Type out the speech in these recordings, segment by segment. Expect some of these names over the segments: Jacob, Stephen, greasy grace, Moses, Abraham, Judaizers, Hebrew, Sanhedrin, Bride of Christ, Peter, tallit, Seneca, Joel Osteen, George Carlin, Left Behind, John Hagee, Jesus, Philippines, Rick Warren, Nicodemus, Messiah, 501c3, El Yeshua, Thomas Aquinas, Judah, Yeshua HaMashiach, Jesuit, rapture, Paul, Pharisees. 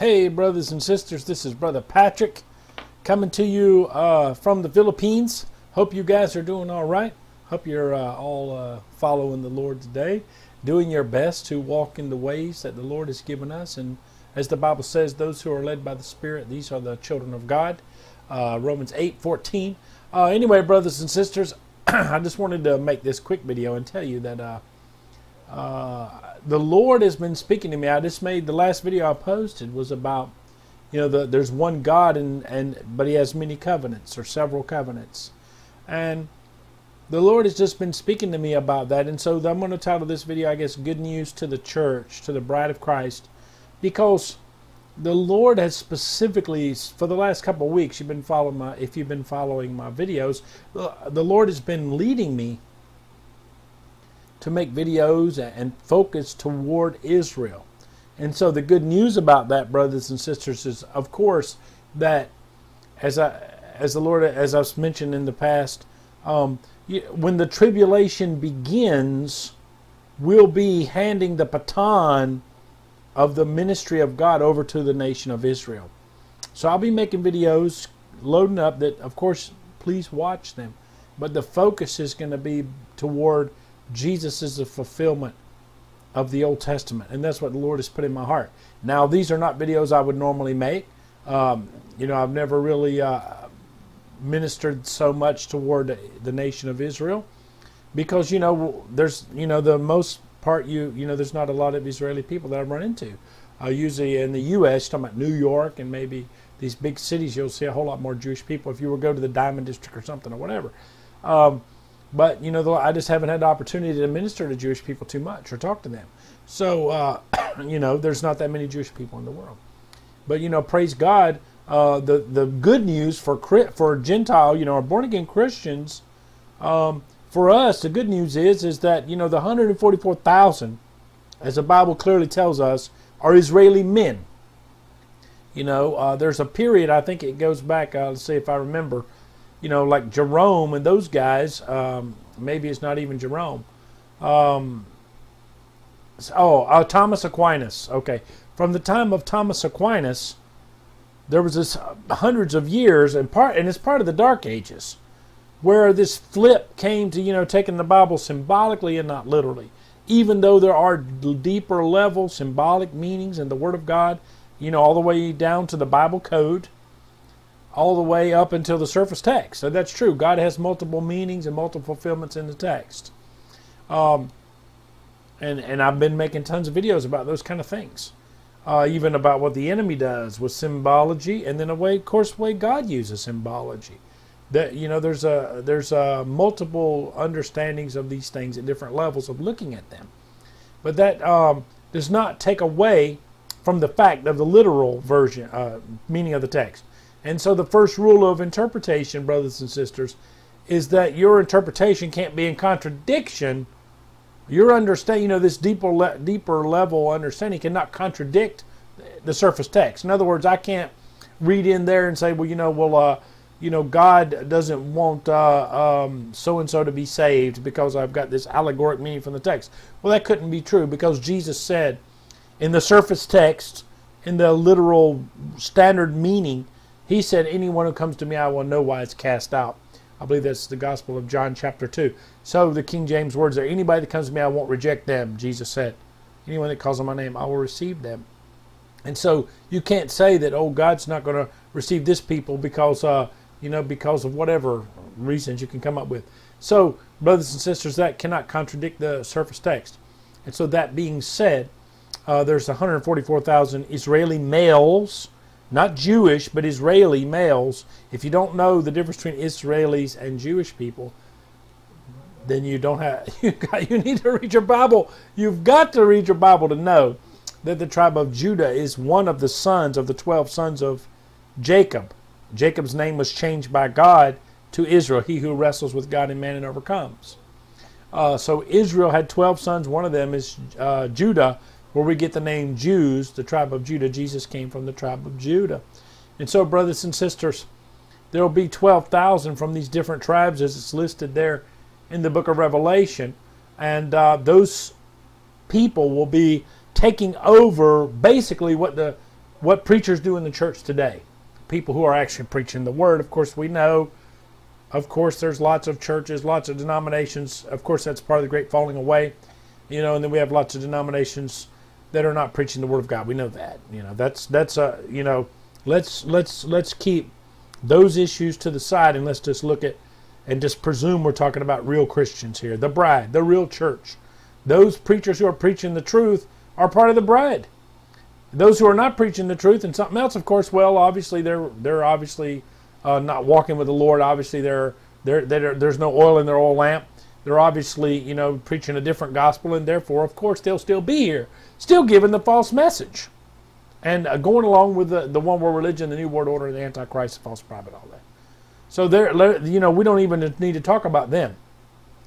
Hey brothers and sisters, this is Brother Patrick coming to you from the Philippines. Hope you guys are doing all right. Hope you're all following the Lord today, doing your best to walk in the ways that the Lord has given us. And as the Bible says, those who are led by the Spirit, these are the children of God. Romans 8:14. Anyway, brothers and sisters, I just wanted to make this quick video and tell you that the Lord has been speaking to me. I just made the last video I posted was about, you know, there's one God but He has many covenants or several covenants, and the Lord has just been speaking to me about that. And so I'm going to title this video, I guess, "Good News to the Church, to the Bride of Christ," because the Lord has specifically, for the last couple of weeks, if you've been following my videos, the Lord has been leading me to make videos and focus toward Israel. And so the good news about that, brothers and sisters, is of course that as I've mentioned in the past, when the tribulation begins, we'll be handing the baton of the ministry of God over to the nation of Israel. So I'll be making videos, loading up that, of course, please watch them. But the focus is going to be toward Jesus is the fulfillment of the Old Testament, and that's what the Lord has put in my heart. Now, these are not videos I would normally make. You know, I've never really ministered so much toward the nation of Israel because, you know, there's, you know, the most part, you know, there's not a lot of Israeli people that I've run into. Usually in the U.S., talking about New York and maybe these big cities, you'll see a whole lot more Jewish people if you were to go to the Diamond District or something or whatever. But, you know, I just haven't had the opportunity to minister to Jewish people too much or talk to them. So, you know, there's not that many Jewish people in the world. But, you know, praise God, the good news for Gentile, you know, or born-again Christians, for us, the good news is that, you know, the 144,000, as the Bible clearly tells us, are Israeli men. You know, there's a period, I think it goes back, let's see if I remember, you know, like Jerome and those guys, maybe it's not even Jerome. Thomas Aquinas, okay. From the time of Thomas Aquinas, there was this hundreds of years, and it's part of the Dark Ages, where this flip came to, you know, taking the Bible symbolically and not literally. Even though there are deeper level symbolic meanings in the Word of God, you know, all the way down to the Bible code, all the way up until the surface text. So that's true. God has multiple meanings and multiple fulfillments in the text. And I've been making tons of videos about those kind of things. Even about what the enemy does with symbology, and then of course, the way God uses symbology. That, you know, there's multiple understandings of these things at different levels of looking at them. But that does not take away from the fact of the literal version, meaning of the text. And so the first rule of interpretation, brothers and sisters, is that your interpretation can't be in contradiction. Your understanding, you know, this deeper level understanding cannot contradict the surface text. In other words, I can't read in there and say, well, you know, God doesn't want so-and-so to be saved because I've got this allegoric meaning from the text. Well, that couldn't be true because Jesus said in the surface text, in the literal standard meaning, He said, anyone who comes to me, I will in no wise cast out. I believe that's the Gospel of John chapter 2. So the King James words are, anybody that comes to me, I won't reject them, Jesus said. Anyone that calls on my name, I will receive them. And so you can't say that, oh, God's not going to receive this people because, you know, because of whatever reasons you can come up with. So, brothers and sisters, that cannot contradict the surface text. And so that being said, there's 144,000 Israeli males, not Jewish, but Israeli males. If you don't know the difference between Israelis and Jewish people, then you need to read your Bible. You've got to read your Bible to know that the tribe of Judah is one of the sons of the 12 sons of Jacob. Jacob's name was changed by God to Israel, he who wrestles with God and man and overcomes. So Israel had 12 sons. One of them is Judah, where we get the name Jews, the tribe of Judah. Jesus came from the tribe of Judah. And so, brothers and sisters, there will be 12,000 from these different tribes as it's listed there in the book of Revelation. And those people will be taking over basically what the what preachers do in the church today, people who are actually preaching the word. Of course, we know, of course, there's lots of churches, lots of denominations. Of course, that's part of the great falling away, you know, and then we have lots of denominations that are not preaching the word of God. We know that, you know, that's a, you know, let's keep those issues to the side, and let's just look at and just presume we're talking about real Christians here, the bride, the real church. Those preachers who are preaching the truth are part of the bride. Those who are not preaching the truth and something else, of course, well, obviously they're obviously not walking with the Lord. Obviously there's no oil in their oil lamp. They're obviously, you know, preaching a different gospel, and therefore, of course, they'll still be here, still giving the false message, and going along with the one world religion, the new world order, the Antichrist, the false prophet, all that. So there, you know, we don't even need to talk about them.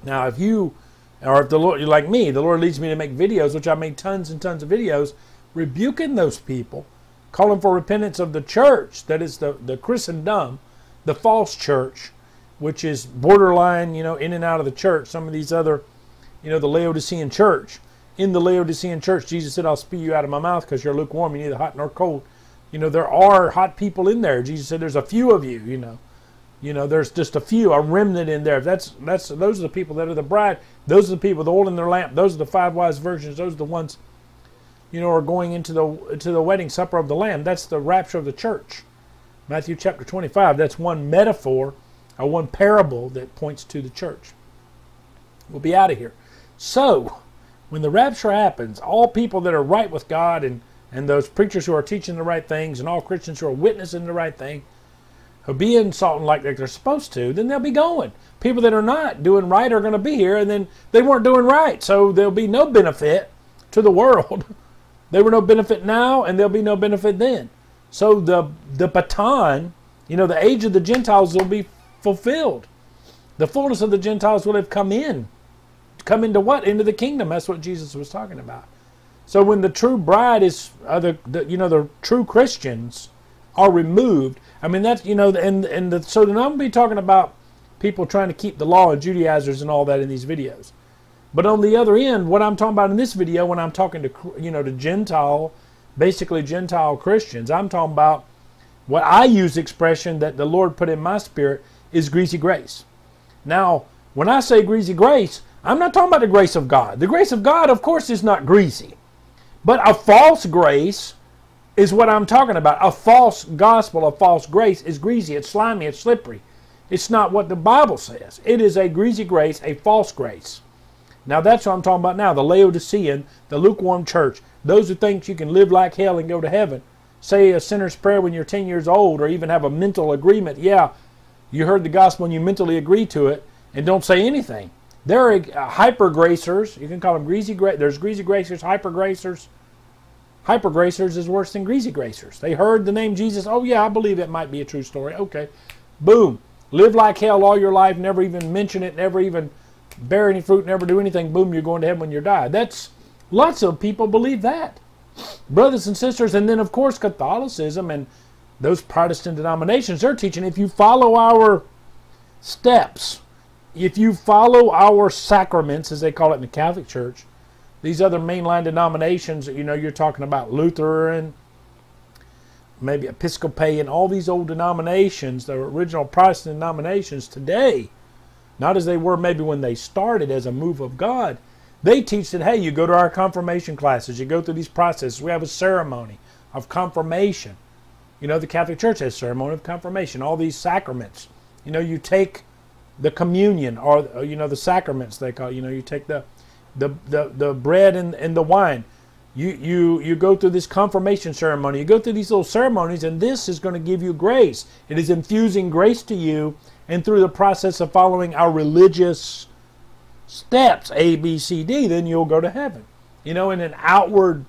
Now, if you, or if the Lord, you're like me, the Lord leads me to make videos, which I made tons and tons of videos, rebuking those people, calling for repentance of the church, that is the Christendom, the false church, which is borderline, you know, in and out of the church. Some of these other, you know, the Laodicean church. In the Laodicean church, Jesus said, I'll spew you out of my mouth because you're lukewarm, you're neither hot nor cold. You know, there are hot people in there. Jesus said, there's a few of you, you know. You know, there's just a few, a remnant in there. Those are the people that are the bride. Those are the people, the oil in their lamp. Those are the five wise virgins. Those are the ones, you know, are going into the wedding supper of the Lamb. That's the rapture of the church. Matthew chapter 25, that's one metaphor, or one parable that points to the church. We'll be out of here. So, when the rapture happens, all people that are right with God and those preachers who are teaching the right things and all Christians who are witnessing the right thing, who be insulting like they're supposed to, then they'll be going. People that are not doing right are going to be here, and then they weren't doing right, so there'll be no benefit to the world. They were no benefit now, and there'll be no benefit then. So the baton, you know, the age of the Gentiles will be fulfilled. The fullness of the Gentiles will have come in. Come into what? Into the kingdom. That's what Jesus was talking about. So when the true bride is, you know, the true Christians are removed. I mean, that's, you know, so then I'm going to be talking about people trying to keep the law and Judaizers and all that in these videos. But on the other end, what I'm talking about in this video, when I'm talking to, you know, to Gentile, basically Gentile Christians, I'm talking about what I use expression that the Lord put in my spirit is greasy grace. Now, when I say greasy grace, I'm not talking about the grace of God. The grace of God, of course, is not greasy. But a false grace is what I'm talking about. A false gospel, a false grace is greasy. It's slimy. It's slippery. It's not what the Bible says. It is a greasy grace, a false grace. Now, that's what I'm talking about now. The Laodicean, the lukewarm church, those who think you can live like hell and go to heaven, say a sinner's prayer when you're 10 years old, or even have a mental agreement. Yeah, you heard the gospel and you mentally agree to it and don't say anything. There are hyper-gracers. You can call them greasy gracers. There's greasy gracers, hyper-gracers. Hyper-gracers is worse than greasy gracers. They heard the name Jesus. Oh, yeah, I believe it might be a true story. Okay. Boom. Live like hell all your life, never even mention it, never even bear any fruit, never do anything. Boom, you're going to heaven when you die. That's, lots of people believe that. Brothers and sisters, and then, of course, Catholicism and those Protestant denominations, they're teaching if you follow our steps, if you follow our sacraments, as they call it in the Catholic Church, these other mainline denominations, you know, you're talking about Lutheran, maybe Episcopalian, all these old denominations, the original Protestant denominations today, not as they were maybe when they started as a move of God. They teach that, hey, you go to our confirmation classes, you go through these processes, we have a ceremony of confirmation. You know, the Catholic Church has a ceremony of confirmation, all these sacraments. You know, you take the communion, or you know, the sacraments they call it. You know, you take the bread and the wine. You go through this confirmation ceremony. You go through these little ceremonies, and this is going to give you grace. It is infusing grace to you, and through the process of following our religious steps, A, B, C, D, then you'll go to heaven. You know, in an outward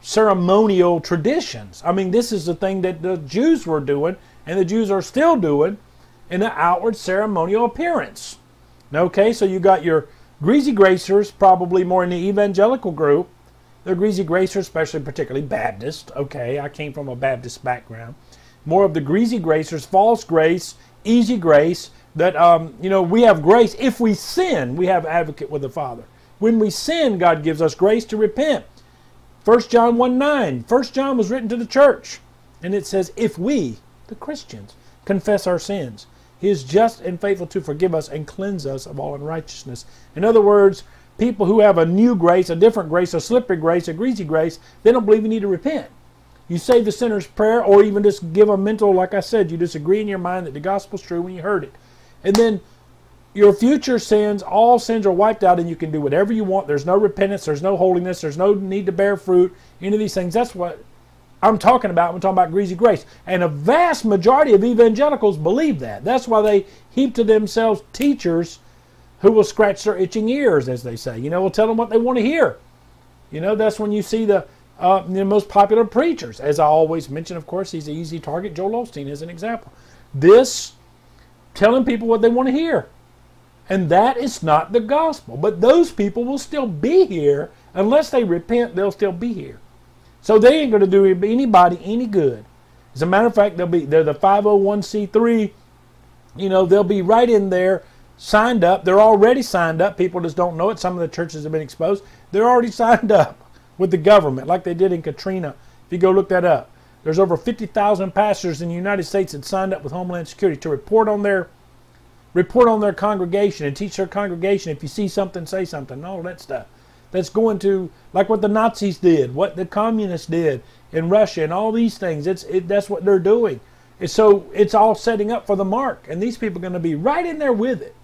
ceremonial traditions. I mean, this is the thing that the Jews were doing, and the Jews are still doing, in an outward ceremonial appearance. Okay, so you got your greasy gracers, probably more in the evangelical group. They're greasy gracers, especially particularly Baptist. Okay, I came from a Baptist background. More of the greasy gracers, false grace, easy grace, that, you know, we have grace. If we sin, we have advocate with the Father. When we sin, God gives us grace to repent. 1 John 1:9. 1 John was written to the church, and it says, if we, the Christians, confess our sins, he is just and faithful to forgive us and cleanse us of all unrighteousness. In other words, people who have a new grace, a different grace, a slippery grace, a greasy grace, they don't believe you need to repent. You say the sinner's prayer, or even just give a mental, like I said, you disagree in your mind that the gospel's true when you heard it. And then your future sins, all sins are wiped out, and you can do whatever you want. There's no repentance. There's no holiness. There's no need to bear fruit. Any of these things. That's what I'm talking about when I'm talking about greasy grace. And a vast majority of evangelicals believe that. That's why they heap to themselves teachers who will scratch their itching ears, as they say. You know, will tell them what they want to hear. You know, that's when you see the most popular preachers. As I always mention, of course, he's an easy target. Joel Osteen is an example. This, telling people what they want to hear. And that is not the gospel. But those people will still be here. Unless they repent, they'll still be here. So they ain't going to do anybody any good. As a matter of fact, they're the 501c3. You know, they'll be right in there, signed up. They're already signed up. People just don't know it. Some of the churches have been exposed. They're already signed up with the government, like they did in Katrina. If you go look that up, there's over 50,000 pastors in the United States that signed up with Homeland Security to report on their congregation and teach their congregation. If you see something, say something. All that stuff. That's going to, like what the Nazis did, what the communists did in Russia, and all these things. That's what they're doing. So it's all setting up for the mark, and these people are going to be right in there with it.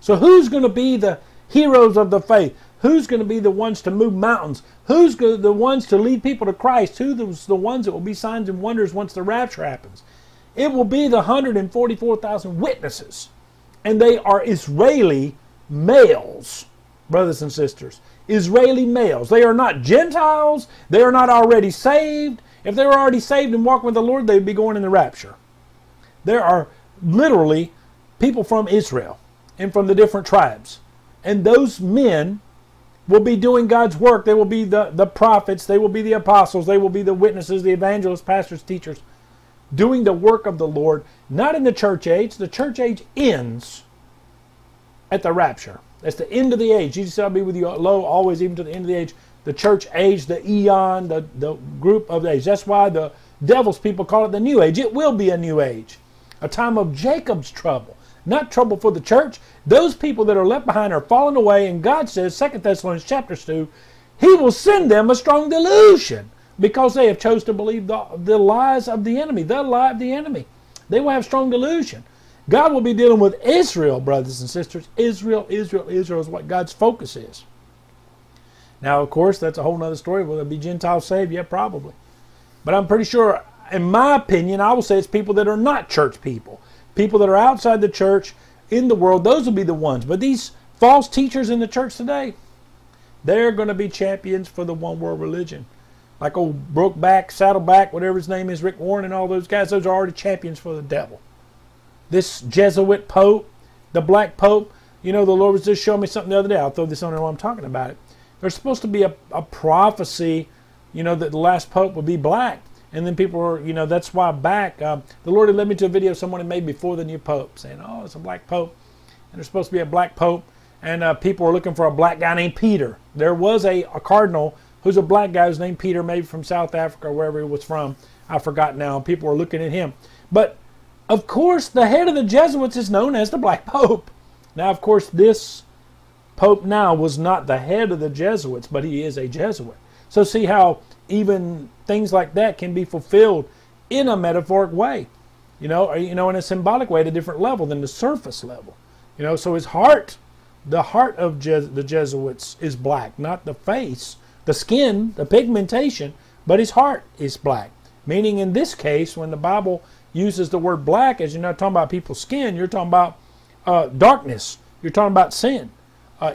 So who's going to be the heroes of the faith? Who's going to be the ones to move mountains? Who's the ones to lead people to Christ? Who's the ones that will be signs and wonders once the rapture happens? It will be the 144,000 witnesses. And they are Israeli males, brothers and sisters. Israeli males. They are not Gentiles. They are not already saved. If they were already saved and walking with the Lord, they'd be going in the rapture. There are literally people from Israel and from the different tribes. And those men will be doing God's work. They will be the prophets. They will be the apostles. They will be the witnesses, the evangelists, pastors, teachers, doing the work of the Lord, not in the church age. The church age ends at the rapture. That's the end of the age. Jesus said, I'll be with you always, even to the end of the age. The church age, the eon, the group of age. That's why the devil's people call it the new age. It will be a new age, a time of Jacob's trouble. Not trouble for the church. Those people that are left behind are falling away, and God says, 2 Thessalonians chapter 2, he will send them a strong delusion because they have chose to believe the lies of the enemy. The lie of the enemy. They will have strong delusion. God will be dealing with Israel, brothers and sisters. Israel, Israel, Israel is what God's focus is. Now, of course, that's a whole other story. Will there be Gentiles saved? Yeah, probably. But I'm pretty sure, in my opinion, I will say it's people that are not church people. People that are outside the church, in the world, those will be the ones. But these false teachers in the church today, they're going to be champions for the one world religion. Like old Brokeback, Saddleback, whatever his name is, Rick Warren and all those guys, those are already champions for the devil. This Jesuit Pope, the Black Pope, you know, the Lord was just showing me something the other day. I'll throw this on there while I'm talking about it. There's supposed to be a prophecy, you know, that the last Pope would be black. And then people were, you know, that's why back, the Lord had led me to a video someone had made before the new Pope, saying, oh, it's a black Pope, and there's supposed to be a black Pope, and people were looking for a black guy named Peter. There was a cardinal who's a black guy who's named Peter, maybe from South Africa or wherever he was from. I forgot now. People were looking at him. But, of course, the head of the Jesuits is known as the Black Pope. Now, of course, this Pope now was not the head of the Jesuits, but he is a Jesuit. So see how even things like that can be fulfilled in a metaphoric way, you know, or, you know, in a symbolic way at a different level than the surface level. You know, so his heart, the heart of the Jesuits is black, not the face, the skin, the pigmentation, but his heart is black. Meaning in this case, when the Bible uses the word black, as you're not talking about people's skin, you're talking about darkness. You're talking about sin,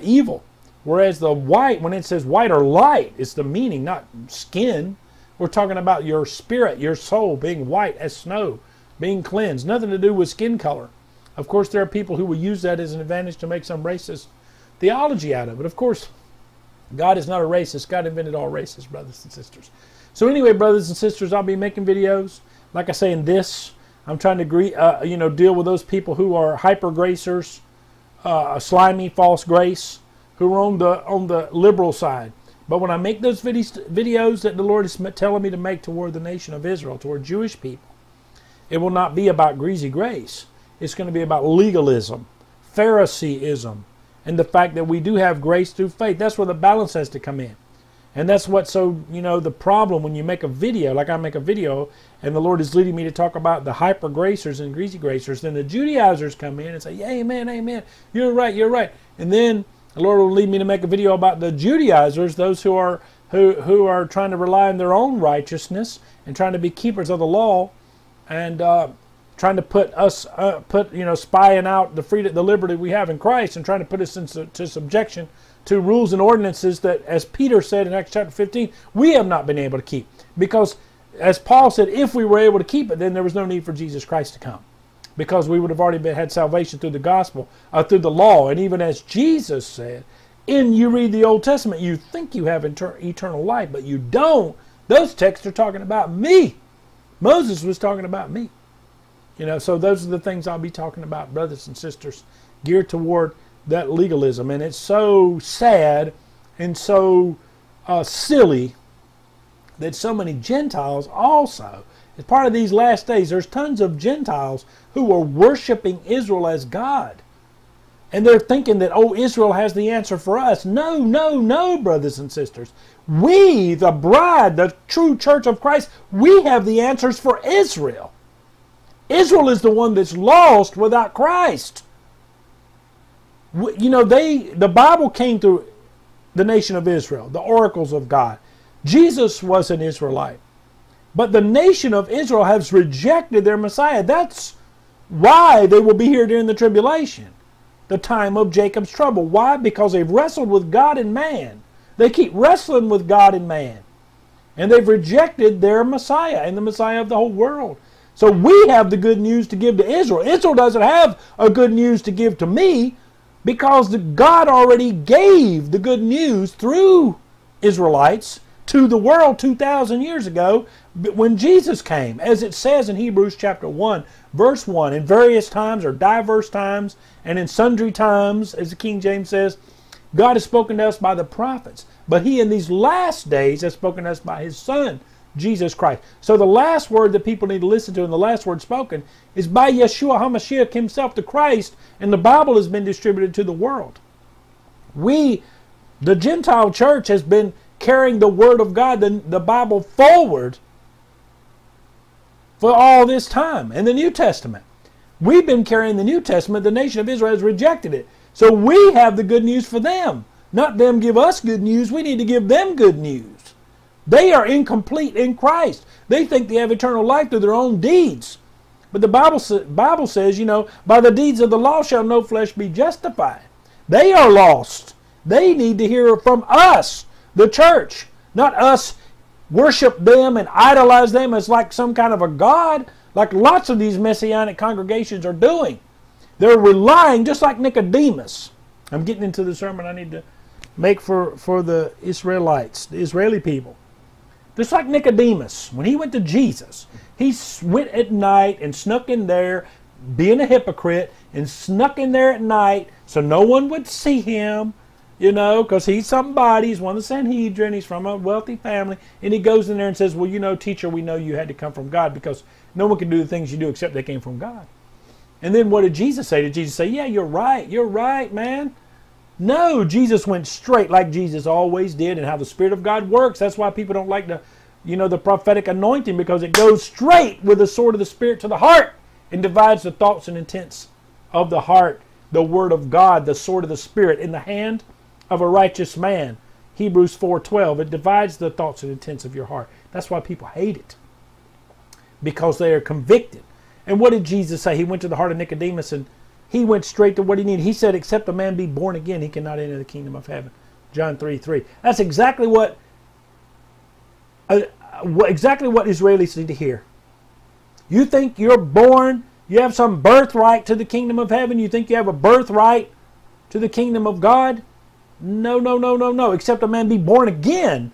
evil. Whereas the white, when it says white or light, it's the meaning, not skin. We're talking about your spirit, your soul being white as snow, being cleansed. Nothing to do with skin color. Of course, there are people who will use that as an advantage to make some racist theology out of it. Of course, God is not a racist. God invented all races, brothers and sisters. So anyway, brothers and sisters, I'll be making videos. Like I say in this, I'm trying to you know, deal with those people who are hyper-gracers, slimy, false grace, who are on the liberal side. But when I make those videos that the Lord is telling me to make toward the nation of Israel, toward Jewish people, it will not be about greasy grace. It's going to be about legalism, Phariseeism, and the fact that we do have grace through faith. That's where the balance has to come in. And that's what's so, you know, the problem when you make a video, like I make a video, and the Lord is leading me to talk about the hyper-gracers and greasy gracers, then the Judaizers come in and say, yeah, amen, amen, you're right, you're right. And then the Lord will lead me to make a video about the Judaizers, those who are trying to rely on their own righteousness and trying to be keepers of the law, and trying to put us, spying out the freedom, the liberty we have in Christ, and trying to put us into subjection to rules and ordinances that, as Peter said in Acts chapter 15, we have not been able to keep. Because, as Paul said, if we were able to keep it, then there was no need for Jesus Christ to come, because we would have already had salvation through the gospel, through the law. And even as Jesus said, in you read the Old Testament, you think you have eternal life, but you don't. Those texts are talking about me. Moses was talking about me. You know, so those are the things I'll be talking about, brothers and sisters, geared toward that legalism. And it's so sad and so silly that so many Gentiles also, as part of these last days, there's tons of Gentiles who are worshiping Israel as God. And they're thinking that, oh, Israel has the answer for us. No, no, no, brothers and sisters. We, the bride, the true church of Christ, we have the answers for Israel. Israel is the one that's lost without Christ. You know, the Bible came through the nation of Israel, the oracles of God. Jesus was an Israelite. But the nation of Israel has rejected their Messiah. That's why they will be here during the tribulation, the time of Jacob's trouble. Why? Because they've wrestled with God and man. They keep wrestling with God and man. And they've rejected their Messiah and the Messiah of the whole world. So we have the good news to give to Israel. Israel doesn't have a good news to give to me, because God already gave the good news through Israelites to the world 2,000 years ago when Jesus came. As it says in Hebrews chapter 1, verse 1, in various times or diverse times and in sundry times, as the King James says, God has spoken to us by the prophets. But He in these last days has spoken to us by His Son, Jesus Christ. So the last word that people need to listen to, and the last word spoken, is by Yeshua HaMashiach Himself, the Christ, and the Bible has been distributed to the world. We, the Gentile church, has been carrying the Word of God, the Bible, forward for all this time, and the New Testament. We've been carrying the New Testament. The nation of Israel has rejected it. So we have the good news for them. Not them give us good news. We need to give them good news. They are incomplete in Christ. They think they have eternal life through their own deeds. But the Bible says, you know, by the deeds of the law shall no flesh be justified. They are lost. They need to hear from us, the church, not us worship them and idolize them as like some kind of a god, like lots of these messianic congregations are doing. They're relying, just like Nicodemus. I'm getting into the sermon I need to make for the Israelites, the Israeli people. Just like Nicodemus, when he went to Jesus, he went at night and snuck in there, being a hypocrite, and snuck in there at night so no one would see him, you know, because he's somebody, he's one of the Sanhedrin, he's from a wealthy family, and he goes in there and says, well, you know, teacher, we know you had to come from God, because no one can do the things you do except they came from God. And then what did Jesus say? Did Jesus say, yeah, you're right, man? No, Jesus went straight, like Jesus always did, and how the Spirit of God works. That's why people don't like the, you know, the prophetic anointing, because it goes straight with the sword of the Spirit to the heart and divides the thoughts and intents of the heart, the Word of God, the sword of the Spirit, in the hand of a righteous man. Hebrews 4:12, it divides the thoughts and intents of your heart. That's why people hate it, because they are convicted. And what did Jesus say? He went to the heart of Nicodemus, and he went straight to what he needed. He said, except a man be born again, he cannot enter the kingdom of heaven. John 3:3. That's exactly what Israelis need to hear. You think you're born, you have some birthright to the kingdom of heaven? You think you have a birthright to the kingdom of God? No, no, no, no, no. Except a man be born again.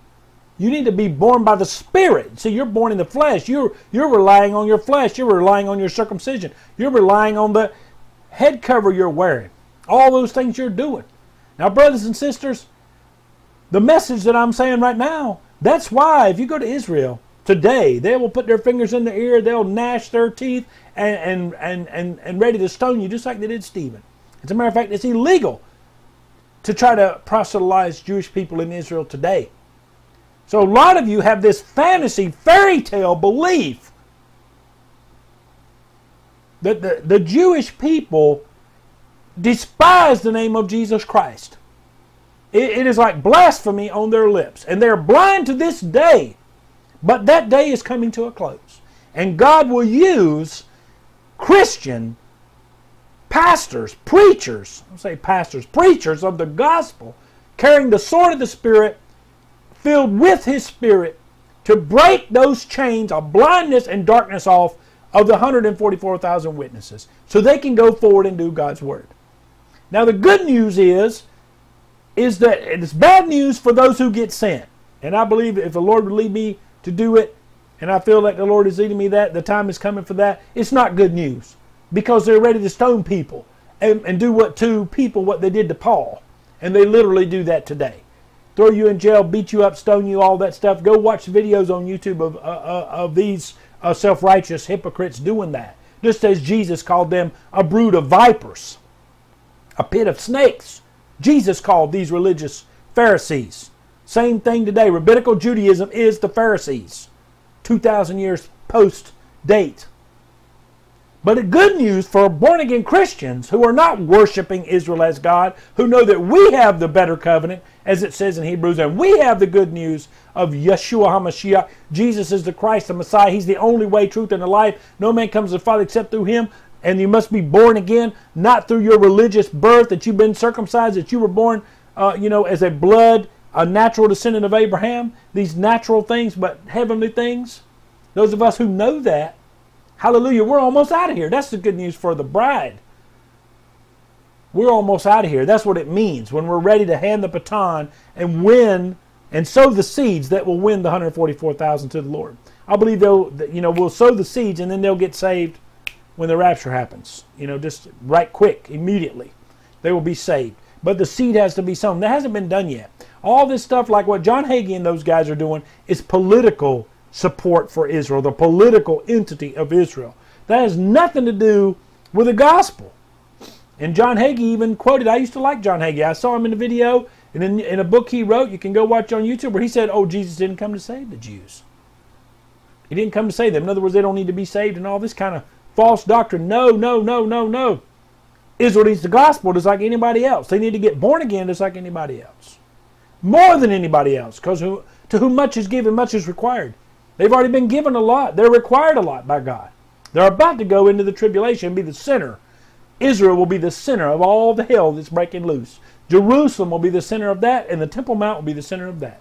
You need to be born by the Spirit. See, you're born in the flesh. You're relying on your flesh. You're relying on your circumcision. You're relying on the head cover you're wearing, all those things you're doing. Now, brothers and sisters, the message that I'm saying right now. That's why if you go to Israel today, they will put their fingers in their ear, they'll gnash their teeth, and ready to stone you, just like they did Stephen. As a matter of fact, it's illegal to try to proselytize Jewish people in Israel today. So a lot of you have this fantasy, fairy tale belief that the Jewish people despise the name of Jesus Christ. It is like blasphemy on their lips. And they're blind to this day. But that day is coming to a close. And God will use Christian pastors, preachers, I'll say pastors, preachers of the gospel, carrying the sword of the Spirit, filled with His Spirit, to break those chains of blindness and darkness off of the 144,000 witnesses, so they can go forward and do God's Word. Now the good news is that it's bad news for those who get sent. And I believe if the Lord would lead me to do it, and I feel like the Lord is leading me that, the time is coming for that, it's not good news. Because they're ready to stone people and do what to people what they did to Paul. And they literally do that today. Throw you in jail, beat you up, stone you, all that stuff. Go watch videos on YouTube of these self-righteous hypocrites doing that. Just as Jesus called them a brood of vipers, a pit of snakes. Jesus called these religious Pharisees. Same thing today. Rabbinical Judaism is the Pharisees. 2,000 years post-date. But the good news for born-again Christians who are not worshiping Israel as God, who know that we have the better covenant, as it says in Hebrews, and we have the good news of Yeshua HaMashiach. Jesus is the Christ, the Messiah. He's the only way, truth, and the life. No man comes to the Father except through Him, and you must be born again, not through your religious birth, that you've been circumcised, that you were born as a blood, a natural descendant of Abraham. These natural things, but heavenly things. Those of us who know that, hallelujah, we're almost out of here. That's the good news for the bride. We're almost out of here. That's what it means when we're ready to hand the baton and win and sow the seeds that will win the 144,000 to the Lord. I believe we'll sow the seeds and then they'll get saved when the rapture happens. Just right quick, immediately. They will be saved. But the seed has to be sown. That hasn't been done yet. All this stuff like what John Hagee and those guys are doing is political support for Israel, the political entity of Israel. That has nothing to do with the gospel. And John Hagee even quoted, I used to like John Hagee. I saw him in a video and in a book he wrote, you can go watch on YouTube, where he said, oh, Jesus didn't come to save the Jews. He didn't come to save them. In other words, they don't need to be saved and all this kind of false doctrine. No, no, no, no, no. Israel needs the gospel just like anybody else. They need to get born again just like anybody else. More than anybody else, because to whom much is given, much is required. They've already been given a lot. They're required a lot by God. They're about to go into the tribulation and be the center. Israel will be the center of all the hell that's breaking loose. Jerusalem will be the center of that, and the Temple Mount will be the center of that.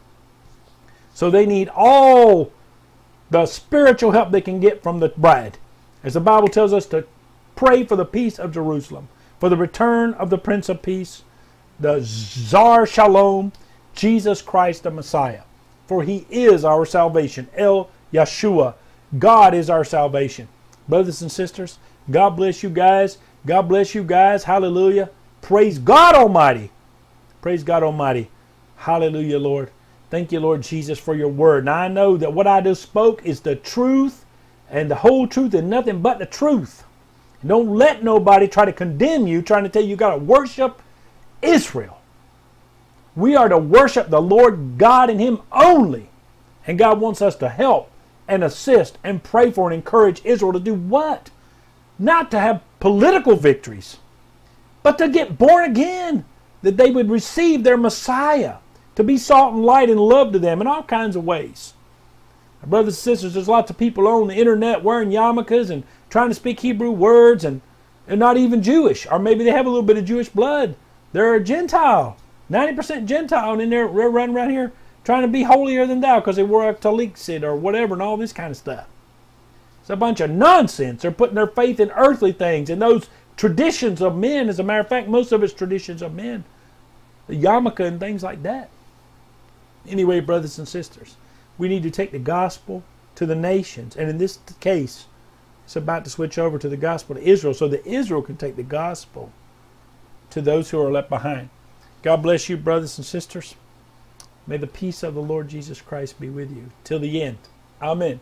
So they need all the spiritual help they can get from the bride. As the Bible tells us to pray for the peace of Jerusalem, for the return of the Prince of Peace, the Sar Shalom, Jesus Christ the Messiah. For He is our salvation. El Yeshua. God is our salvation. Brothers and sisters, God bless you guys. God bless you guys. Hallelujah. Praise God Almighty. Praise God Almighty. Hallelujah, Lord. Thank you, Lord Jesus, for your word. Now, I know that what I just spoke is the truth and the whole truth and nothing but the truth. And don't let nobody try to condemn you, trying to tell you you've got to worship Israel. We are to worship the Lord God and Him only. And God wants us to help and assist and pray for and encourage Israel to do what? Not to have political victories, but to get born again, that they would receive their Messiah, to be salt and light and love to them in all kinds of ways. Now, brothers and sisters, there's lots of people on the internet wearing yarmulkes and trying to speak Hebrew words, and they're not even Jewish, or maybe they have a little bit of Jewish blood. They're a Gentile. 90% Gentile, and then they're running around here trying to be holier than thou because they wore a tallit or whatever and all this kind of stuff. It's a bunch of nonsense. They're putting their faith in earthly things and those traditions of men. As a matter of fact, most of it's traditions of men. The yarmulke and things like that. Anyway, brothers and sisters, we need to take the gospel to the nations. And in this case, it's about to switch over to the gospel to Israel so that Israel can take the gospel to those who are left behind. God bless you, brothers and sisters. May the peace of the Lord Jesus Christ be with you. Till the end. Amen.